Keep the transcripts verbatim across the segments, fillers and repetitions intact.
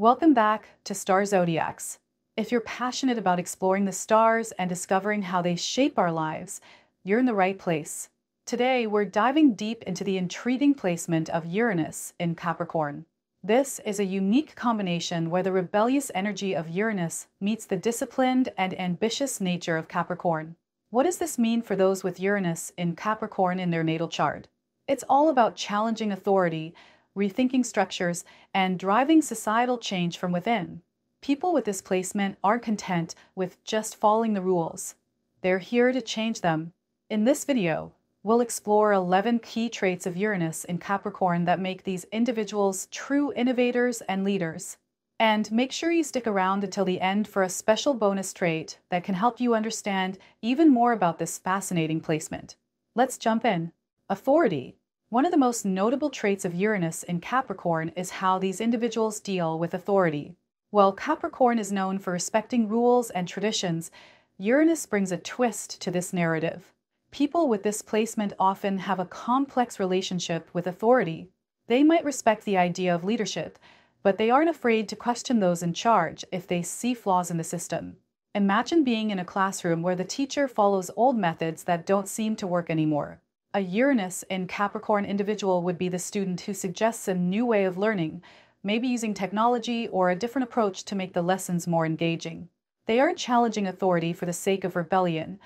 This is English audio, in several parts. Welcome back to Star Zodiacs. If you're passionate about exploring the stars and discovering how they shape our lives, you're in the right place. Today, we're diving deep into the intriguing placement of Uranus in Capricorn. This is a unique combination where the rebellious energy of Uranus meets the disciplined and ambitious nature of Capricorn. What does this mean for those with Uranus in Capricorn in their natal chart? It's all about challenging authority, rethinking structures, and driving societal change from within. People with this placement aren't content with just following the rules. They're here to change them. In this video, we'll explore eleven key traits of Uranus in Capricorn that make these individuals true innovators and leaders. And make sure you stick around until the end for a special bonus trait that can help you understand even more about this fascinating placement. Let's jump in. Authority. One of the most notable traits of Uranus in Capricorn is how these individuals deal with authority. While Capricorn is known for respecting rules and traditions, Uranus brings a twist to this narrative. People with this placement often have a complex relationship with authority. They might respect the idea of leadership, but they aren't afraid to question those in charge if they see flaws in the system. Imagine being in a classroom where the teacher follows old methods that don't seem to work anymore. A Uranus in Capricorn individual would be the student who suggests a new way of learning, maybe using technology or a different approach to make the lessons more engaging. They aren't challenging authority for the sake of rebellion.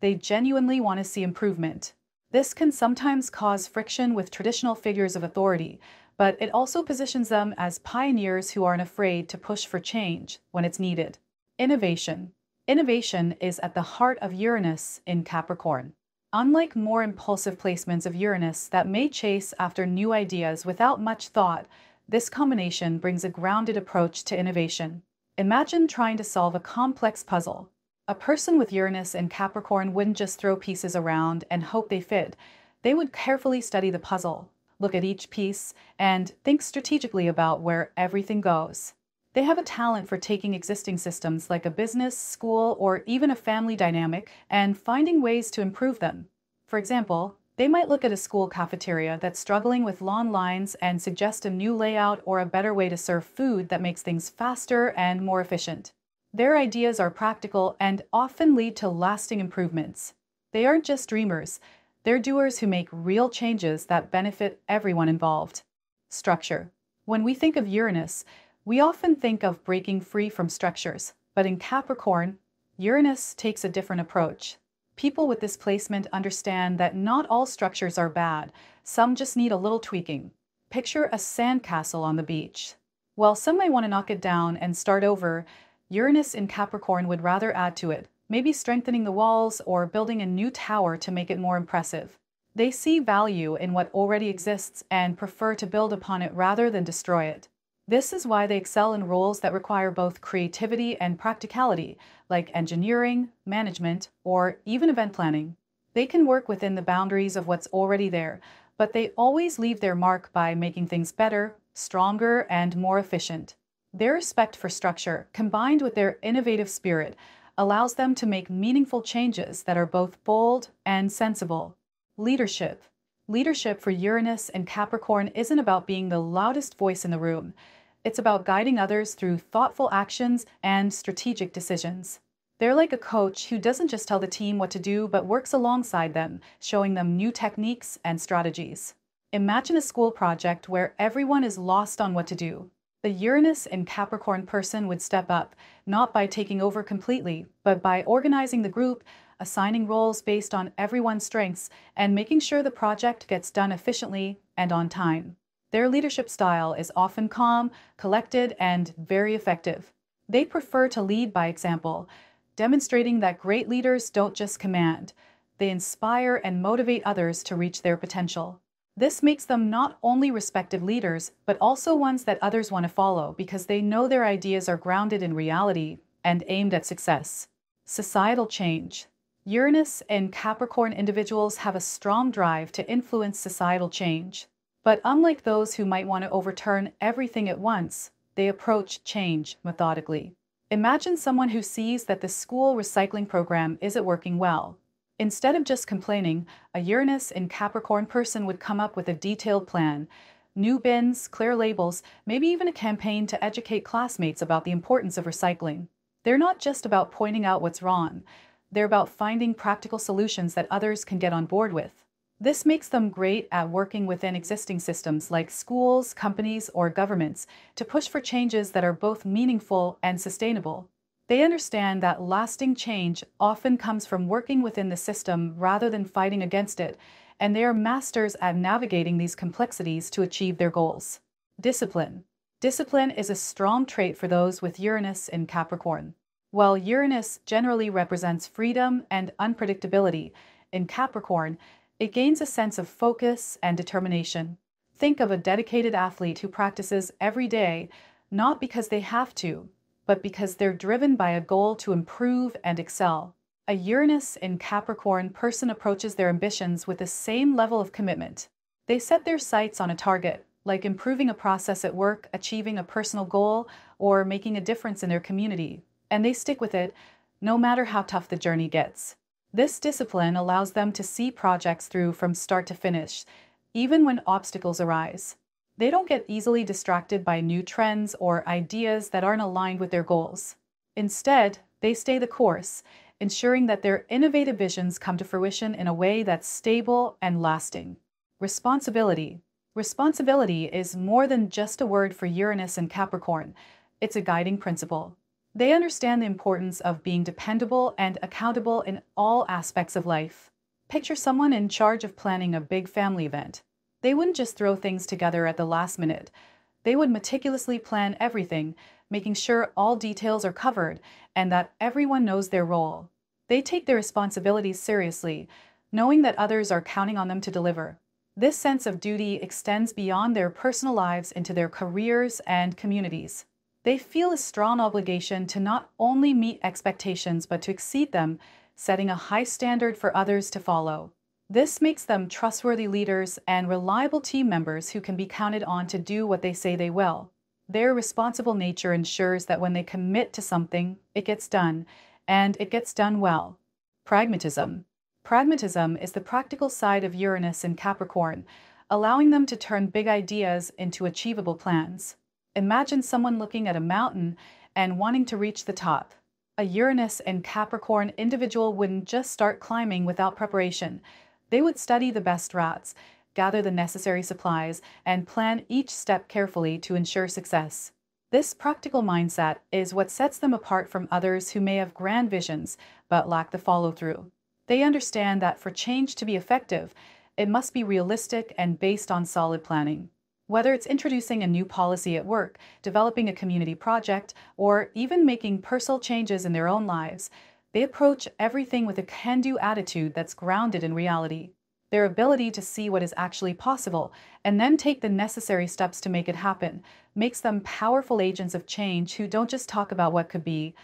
They genuinely want to see improvement. This can sometimes cause friction with traditional figures of authority, but it also positions them as pioneers who aren't afraid to push for change when it's needed. Innovation. Innovation is at the heart of Uranus in Capricorn. Unlike more impulsive placements of Uranus that may chase after new ideas without much thought, this combination brings a grounded approach to innovation. Imagine trying to solve a complex puzzle. A person with Uranus in Capricorn wouldn't just throw pieces around and hope they fit. They would carefully study the puzzle, look at each piece, and think strategically about where everything goes. They have a talent for taking existing systems like a business, school, or even a family dynamic and finding ways to improve them. For example, they might look at a school cafeteria that's struggling with long lines and suggest a new layout or a better way to serve food that makes things faster and more efficient. Their ideas are practical and often lead to lasting improvements. They aren't just dreamers, they're doers who make real changes that benefit everyone involved. Structure. When we think of Uranus, we often think of breaking free from structures, but in Capricorn, Uranus takes a different approach. People with this placement understand that not all structures are bad, some just need a little tweaking. Picture a sandcastle on the beach. While some may want to knock it down and start over, Uranus in Capricorn would rather add to it, maybe strengthening the walls or building a new tower to make it more impressive. They see value in what already exists and prefer to build upon it rather than destroy it. This is why they excel in roles that require both creativity and practicality, like engineering, management, or even event planning. They can work within the boundaries of what's already there, but they always leave their mark by making things better, stronger, and more efficient. Their respect for structure, combined with their innovative spirit, allows them to make meaningful changes that are both bold and sensible. Leadership. Leadership for Uranus and Capricorn isn't about being the loudest voice in the room. It's about guiding others through thoughtful actions and strategic decisions. They're like a coach who doesn't just tell the team what to do but works alongside them, showing them new techniques and strategies. Imagine a school project where everyone is lost on what to do. The Uranus and Capricorn person would step up, not by taking over completely, but by organizing the group, assigning roles based on everyone's strengths, and making sure the project gets done efficiently and on time. Their leadership style is often calm, collected, and very effective. They prefer to lead by example, demonstrating that great leaders don't just command. They inspire and motivate others to reach their potential. This makes them not only respected leaders, but also ones that others want to follow because they know their ideas are grounded in reality and aimed at success. Societal change. Uranus and Capricorn individuals have a strong drive to influence societal change. But unlike those who might want to overturn everything at once, they approach change methodically. Imagine someone who sees that the school recycling program isn't working well. Instead of just complaining, a Uranus in Capricorn person would come up with a detailed plan, new bins, clear labels, maybe even a campaign to educate classmates about the importance of recycling. They're not just about pointing out what's wrong. They're about finding practical solutions that others can get on board with. This makes them great at working within existing systems like schools, companies, or governments to push for changes that are both meaningful and sustainable. They understand that lasting change often comes from working within the system rather than fighting against it, and they are masters at navigating these complexities to achieve their goals. Discipline. Discipline is a strong trait for those with Uranus in Capricorn. While Uranus generally represents freedom and unpredictability, in Capricorn, it gains a sense of focus and determination. Think of a dedicated athlete who practices every day, not because they have to, but because they're driven by a goal to improve and excel. A Uranus in Capricorn person approaches their ambitions with the same level of commitment. They set their sights on a target, like improving a process at work, achieving a personal goal, or making a difference in their community, and they stick with it, no matter how tough the journey gets. This discipline allows them to see projects through from start to finish, even when obstacles arise. They don't get easily distracted by new trends or ideas that aren't aligned with their goals. Instead, they stay the course, ensuring that their innovative visions come to fruition in a way that's stable and lasting. Responsibility. Responsibility is more than just a word for Uranus and Capricorn. It's a guiding principle. They understand the importance of being dependable and accountable in all aspects of life. Picture someone in charge of planning a big family event. They wouldn't just throw things together at the last minute. They would meticulously plan everything, making sure all details are covered and that everyone knows their role. They take their responsibilities seriously, knowing that others are counting on them to deliver. This sense of duty extends beyond their personal lives into their careers and communities. They feel a strong obligation to not only meet expectations but to exceed them, setting a high standard for others to follow. This makes them trustworthy leaders and reliable team members who can be counted on to do what they say they will. Their responsible nature ensures that when they commit to something, it gets done, and it gets done well. Pragmatism. Pragmatism is the practical side of Uranus in Capricorn, allowing them to turn big ideas into achievable plans. Imagine someone looking at a mountain and wanting to reach the top. A Uranus in Capricorn individual wouldn't just start climbing without preparation. They would study the best routes, gather the necessary supplies, and plan each step carefully to ensure success. This practical mindset is what sets them apart from others who may have grand visions but lack the follow-through. They understand that for change to be effective, it must be realistic and based on solid planning. Whether it's introducing a new policy at work, developing a community project, or even making personal changes in their own lives, they approach everything with a can-do attitude that's grounded in reality. Their ability to see what is actually possible and then take the necessary steps to make it happen makes them powerful agents of change who don't just talk about what could be,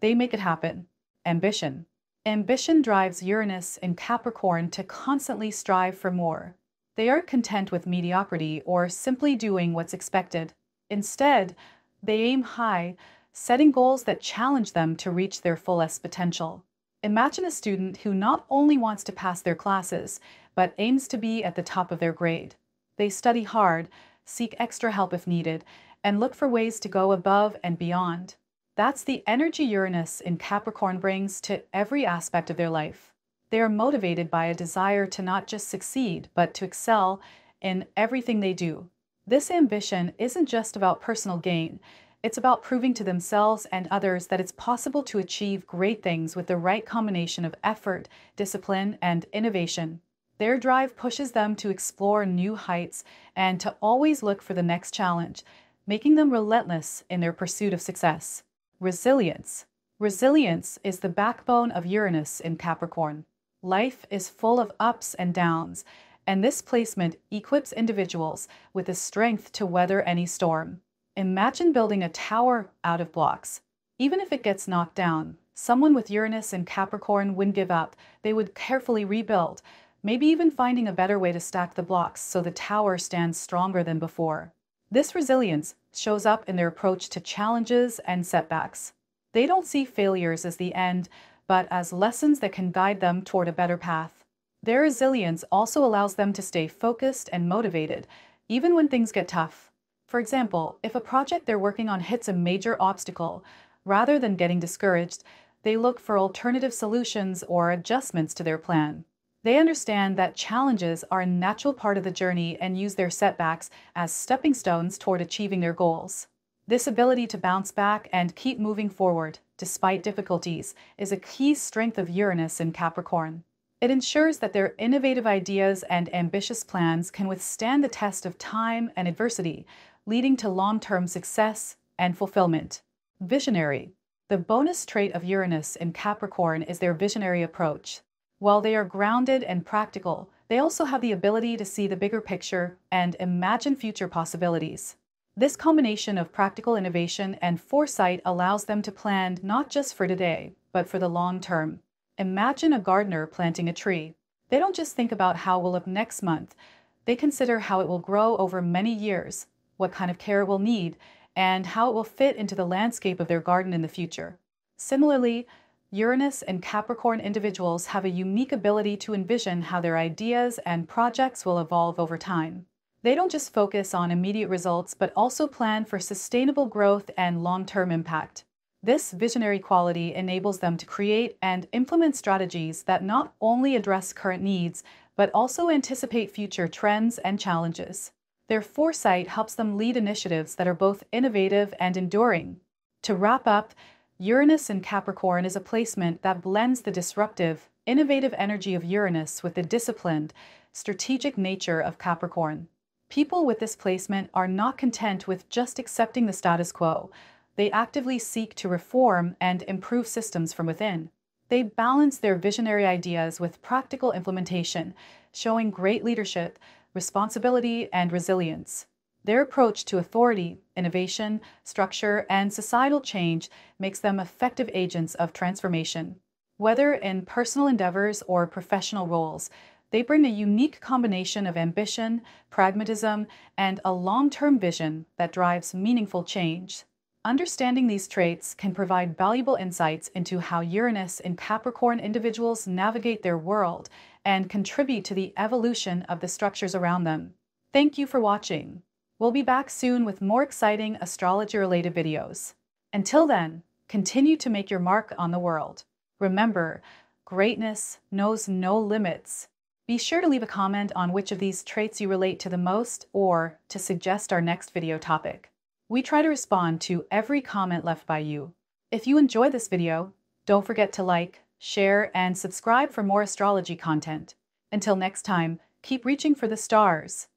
they make it happen. Ambition. Ambition drives Uranus in Capricorn to constantly strive for more. They aren't content with mediocrity or simply doing what's expected. Instead, they aim high, setting goals that challenge them to reach their fullest potential. Imagine a student who not only wants to pass their classes, but aims to be at the top of their grade. They study hard, seek extra help if needed, and look for ways to go above and beyond. That's the energy Uranus in Capricorn brings to every aspect of their life. They are motivated by a desire to not just succeed, but to excel in everything they do. This ambition isn't just about personal gain. It's about proving to themselves and others that it's possible to achieve great things with the right combination of effort, discipline, and innovation. Their drive pushes them to explore new heights and to always look for the next challenge, making them relentless in their pursuit of success. Resilience. Resilience is the backbone of Uranus in Capricorn. Life is full of ups and downs, and this placement equips individuals with the strength to weather any storm. Imagine building a tower out of blocks. Even if it gets knocked down, someone with Uranus and Capricorn wouldn't give up. They would carefully rebuild, maybe even finding a better way to stack the blocks so the tower stands stronger than before. This resilience shows up in their approach to challenges and setbacks. They don't see failures as the end, but as lessons that can guide them toward a better path. Their resilience also allows them to stay focused and motivated, even when things get tough. For example, if a project they're working on hits a major obstacle, rather than getting discouraged, they look for alternative solutions or adjustments to their plan. They understand that challenges are a natural part of the journey and use their setbacks as stepping stones toward achieving their goals. This ability to bounce back and keep moving forward, despite difficulties, is a key strength of Uranus in Capricorn. It ensures that their innovative ideas and ambitious plans can withstand the test of time and adversity, leading to long-term success and fulfillment. Visionary. The bonus trait of Uranus in Capricorn is their visionary approach. While they are grounded and practical, they also have the ability to see the bigger picture and imagine future possibilities. This combination of practical innovation and foresight allows them to plan not just for today, but for the long term. Imagine a gardener planting a tree. They don't just think about how it will look next month. They consider how it will grow over many years, what kind of care it will need, and how it will fit into the landscape of their garden in the future. Similarly, Uranus and Capricorn individuals have a unique ability to envision how their ideas and projects will evolve over time. They don't just focus on immediate results, but also plan for sustainable growth and long-term impact. This visionary quality enables them to create and implement strategies that not only address current needs, but also anticipate future trends and challenges. Their foresight helps them lead initiatives that are both innovative and enduring. To wrap up, Uranus in Capricorn is a placement that blends the disruptive, innovative energy of Uranus with the disciplined, strategic nature of Capricorn. People with this placement are not content with just accepting the status quo. They actively seek to reform and improve systems from within. They balance their visionary ideas with practical implementation, showing great leadership, responsibility, and resilience. Their approach to authority, innovation, structure, and societal change makes them effective agents of transformation. Whether in personal endeavors or professional roles, they bring a unique combination of ambition, pragmatism, and a long-term vision that drives meaningful change. Understanding these traits can provide valuable insights into how Uranus and Capricorn individuals navigate their world and contribute to the evolution of the structures around them. Thank you for watching. We'll be back soon with more exciting astrology-related videos. Until then, continue to make your mark on the world. Remember, greatness knows no limits. Be sure to leave a comment on which of these traits you relate to the most or to suggest our next video topic. We try to respond to every comment left by you. If you enjoyed this video, don't forget to like, share, and subscribe for more astrology content. Until next time, keep reaching for the stars.